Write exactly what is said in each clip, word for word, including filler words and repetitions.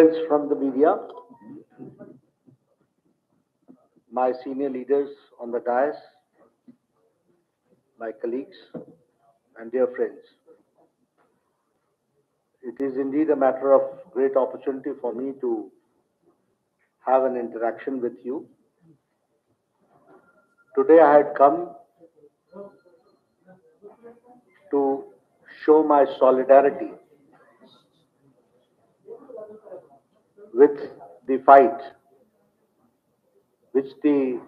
Friends from the media, my senior leaders on the dais, my colleagues and dear friends, it is indeed a matter of great opportunity for me to have an interaction with you. Today I had come to show my solidarity with the fight which the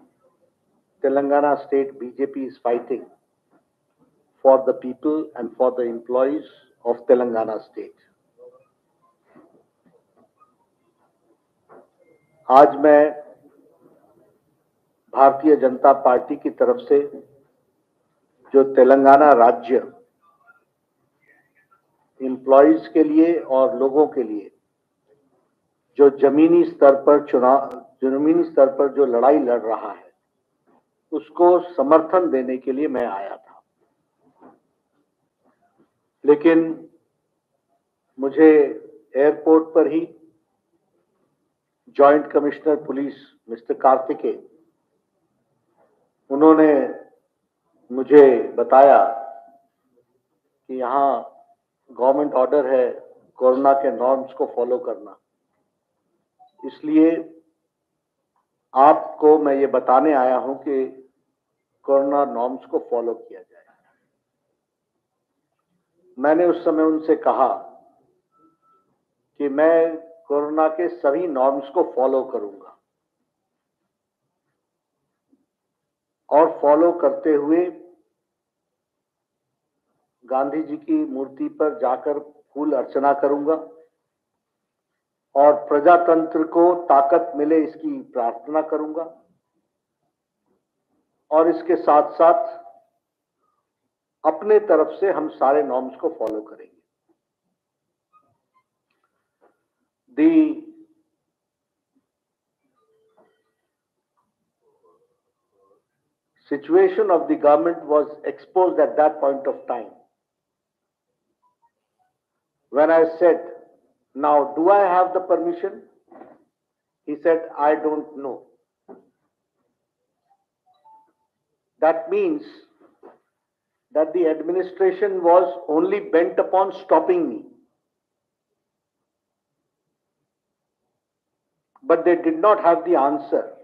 Telangana state B J P is fighting for the people and for the employees of Telangana state. आज मैं Bharatiya Janata party की तरफ से जो तेलंगाना राज्य employees के लिए और लोगों के लिए जो जमीनी स्तर पर चुनाव जमीनी स्तर पर जो लड़ाई लड़ रहा है उसको समर्थन देने के लिए मैं आया था, लेकिन मुझे एयरपोर्ट पर ही joint commissioner police mister Kartikeya, उन्होंने मुझे बताया कि यहाँ गवर्नमेंट ऑर्डर है कोरोना के नॉर्म्स को फॉलो करना, इसलिए आपको मैं ये बताने आया हूं कि कोरोना नॉर्म्स को फॉलो किया जाए। मैंने उस समय उनसे कहा कि मैं कोरोना के सभी नॉर्म्स को फॉलो करूंगा और फॉलो करते हुए गांधी जी की मूर्ति पर जाकर फूल अर्चना करूंगा और प्रजातंत्र को ताकत मिले इसकी प्रार्थना करूंगा और इसके साथ साथ अपने तरफ से हम सारे नॉर्म्स को फॉलो करेंगे। The situation of the government was exposed at that point of time when I said, now do I have the permission? He said, I don't know. That means that the administration was only bent upon stopping me, but they did not have the answer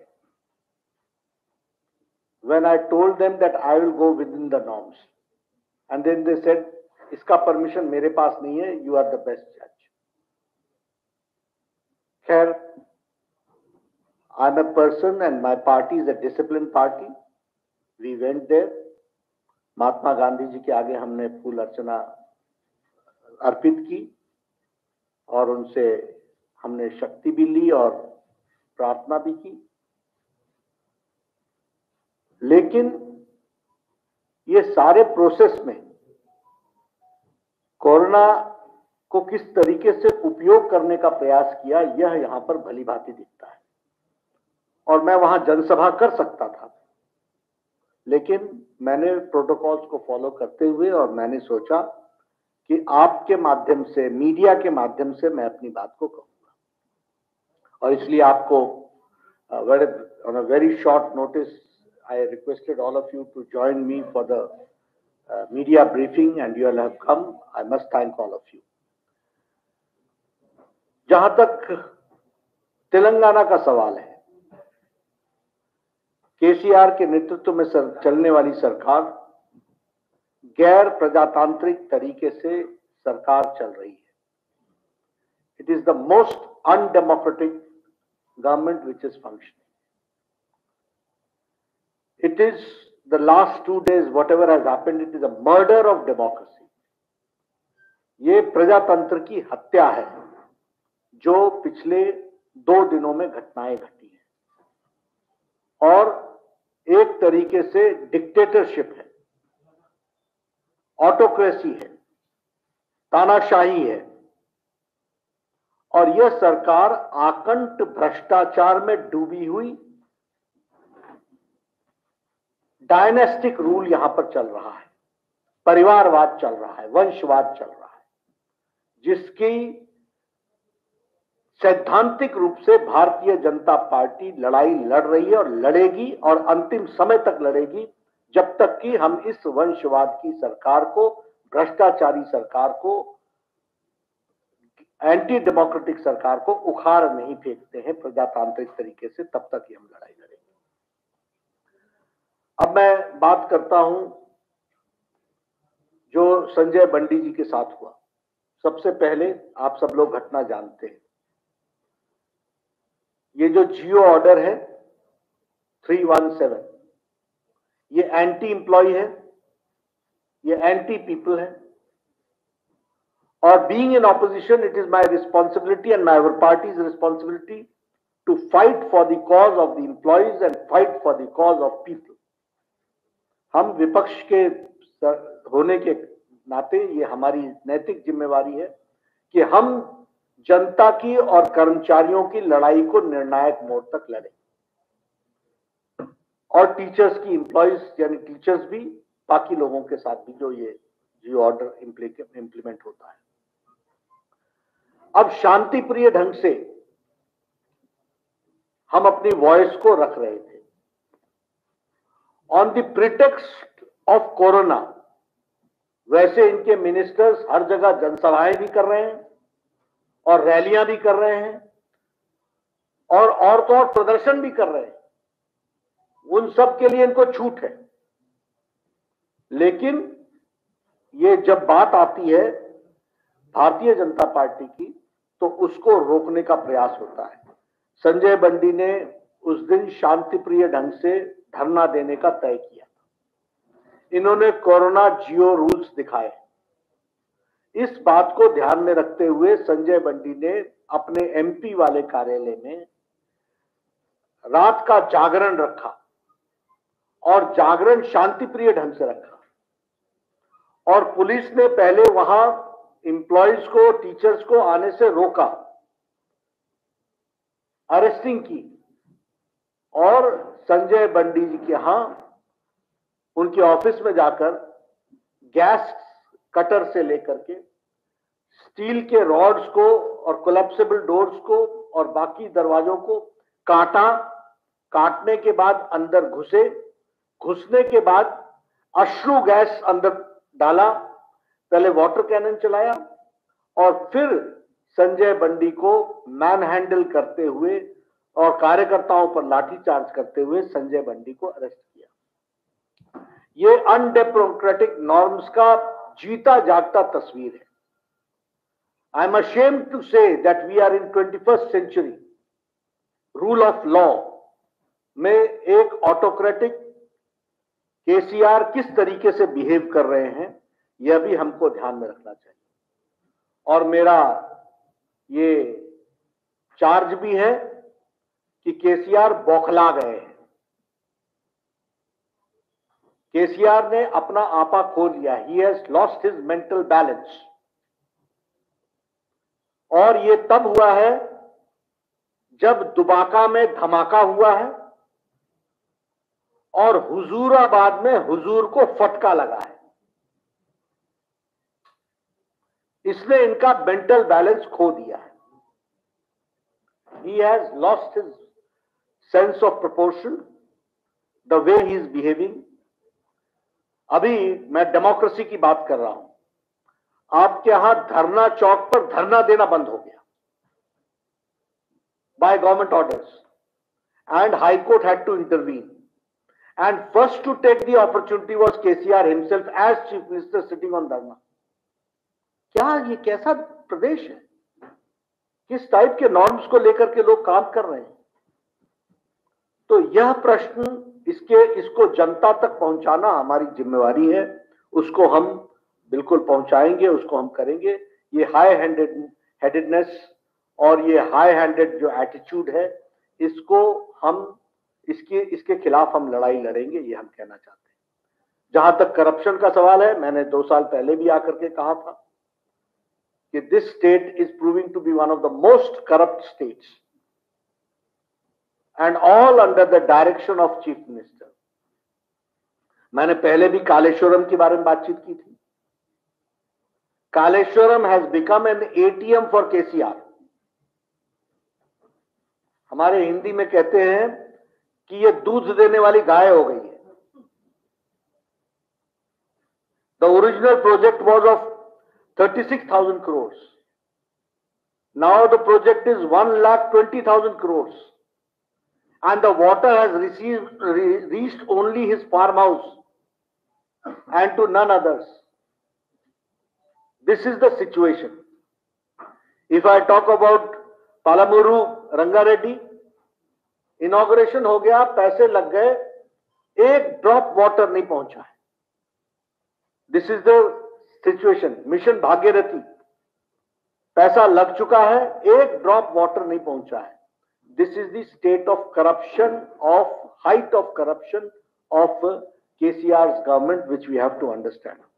when I told them that I will go within the norms, and then they said, iska permission mere paas nahi hai, you are the best judge. Khair, I am a person and my party is a disciplined party. We went there. Mahatma Gandhi ji ke aage humne phool archana arpit ki aur unse हमने शक्ति भी ली और प्रार्थना भी की, लेकिन ये सारे प्रोसेस में कोरोना को किस तरीके से उपयोग करने का प्रयास किया यह यहां पर भलीभांति दिखता है। और मैं वहां जनसभा कर सकता था, लेकिन मैंने प्रोटोकॉल्स को फॉलो करते हुए और मैंने सोचा कि आपके माध्यम से, मीडिया के माध्यम से मैं अपनी बात को कहूँ, और इसलिए आपको on a very short notice I requested all of you to join me for the media briefing and you all have come. I must thank all of you. जहां तक तेलंगाना का सवाल है, केसीआर के नेतृत्व में सर, चलने वाली सरकार गैर प्रजातांत्रिक तरीके से सरकार चल रही है। It is the most undemocratic government which is functioning. It is the last two days, whatever has happened, it is a murder of democracy. ये प्रजातंत्र की हत्या है जो पिछले दो दिनों में घटनाएं घटी हैं और एक तरीके से डिक्टेटरशिप है, ऑटोक्रेसी है, तानाशाही है, और यह सरकार आकंठ भ्रष्टाचार में डूबी हुई डायनेस्टिक रूल यहां पर चल रहा है, परिवारवाद चल रहा है, वंशवाद चल रहा है, जिसकी सैद्धांतिक रूप से भारतीय जनता पार्टी लड़ाई लड़ रही है और लड़ेगी और अंतिम समय तक लड़ेगी, जब तक कि हम इस वंशवाद की सरकार को, भ्रष्टाचारी सरकार को, एंटी डेमोक्रेटिक सरकार को उखाड़ नहीं फेंकते हैं प्रजातांत्रिक तरीके से, तब तक ही हम लड़ाई लड़ेंगे। अब मैं बात करता हूं जो संजय बंडी जी के साथ हुआ। सबसे पहले आप सब लोग घटना जानते हैं। ये जो जियो ऑर्डर है थ्री वन सेवन, ये एंटी एम्प्लॉय है, ये एंटी पीपल है, और being in opposition it is my responsibility and my party's responsibility to fight for the cause of the employees and fight for the cause of people. हम विपक्ष के होने के नाते ये हमारी नैतिक जिम्मेवारी है कि हम जनता की और कर्मचारियों की लड़ाई को निर्णायक मोड़ तक लड़े, और टीचर्स की एम्प्लॉयज यानी टीचर्स भी, बाकी लोगों के साथ भी जो ये जियो ऑर्डर इम्प्लीमेंट होता है। अब शांतिप्रिय ढंग से हम अपनी वॉइस को रख रहे थे। On the pretext of corona, वैसे इनके मिनिस्टर्स हर जगह जनसभाएं भी कर रहे हैं और रैलियां भी कर रहे हैं और और तो और प्रदर्शन भी कर रहे हैं। उन सब के लिए इनको छूट है, लेकिन ये जब बात आती है भारतीय जनता पार्टी की तो उसको रोकने का प्रयास होता है। संजय बंडी ने उस दिन शांतिप्रिय ढंग से धरना देने का तय किया। इन्होंने कोरोना जियो रूल्स दिखाए। इस बात को ध्यान में रखते हुए संजय बंडी ने अपने एमपी वाले कार्यालय में रात का जागरण रखा, और जागरण शांतिप्रिय ढंग से रखा, और पुलिस ने पहले वहां एम्प्लॉयज को, टीचर्स को आने से रोका, अरेस्टिंग की, और संजय बंडी जी के यहां उनके ऑफिस में जाकर गैस कटर से लेकर के स्टील के रॉड्स को और कोलैप्सिबल डोर्स को और बाकी दरवाजों को काटा। काटने के बाद अंदर घुसे, घुसने के बाद अश्रु गैस अंदर डाला, पहले वाटर कैनन चलाया, और फिर संजय बंडी को मैन हैंडल करते हुए और कार्यकर्ताओं पर लाठीचार्ज करते हुए संजय बंडी को अरेस्ट किया। ये अनडेमोक्रेटिक नॉर्म्स का जीता जागता तस्वीर है। I am ashamed to say that we are in twenty first century. Rule of law में एक ऑटोक्रेटिक केसीआर किस तरीके से बिहेव कर रहे हैं, यह भी हमको ध्यान में रखना चाहिए। और मेरा ये चार्ज भी है कि केसीआर बौखला गए हैं। केसीआर ने अपना आपा खो लिया। He has lost his mental balance. और ये तब हुआ है जब दुबाका में धमाका हुआ है और हुजूराबाद में हुजूर को फटका लगा है। इसने इनका मेंटल बैलेंस खो दिया है। He has lost his sense of proportion, the way he is behaving. अभी मैं डेमोक्रेसी की बात कर रहा हूं। आपके यहां धरना चौक पर धरना देना बंद हो गया by government orders, and high court had to intervene, and first to take the opportunity was KCR himself as chief minister sitting on dharna. क्या ये कैसा प्रदेश है? किस टाइप के नॉर्म्स को लेकर के लोग काम कर रहे हैं? तो यह प्रश्न, इसके इसको जनता तक पहुंचाना हमारी जिम्मेवारी है। उसको हम बिल्कुल पहुंचाएंगे, उसको हम करेंगे। ये हाई हैंडेड हेडेडनेस और ये हाई हैंडेड जो एटीट्यूड है, इसको हम इसके इसके खिलाफ हम लड़ाई लड़ेंगे, ये हम कहना चाहते हैं। जहां तक करप्शन का सवाल है, मैंने दो साल पहले भी आकर के कहा था कि this state is proving to be one of the most corrupt states, and all under the direction of chief minister. मैंने पहले भी कालेश्वरम के बारे में बातचीत की थी। Kaleshwaram has become an A T M for K C R. हमारे हिंदी में कहते हैं कि ये दूध देने वाली गाय हो गई है। The original project was of thirty-six thousand crores. Now the project is one lakh twenty thousand crores. And the water has received, re- reached only his farmhouse and to none others. This is the situation. If I talk about Palamuru, Rangareddy, inauguration हो गया, पैसे लग गए, एक drop water नहीं पहुंचा है. This is the situation. Mission Bhagyarathi, पैसा लग चुका है, एक drop water नहीं पहुंचा है. This is the state of corruption, of height of corruption of K C R's government, which we have to understand.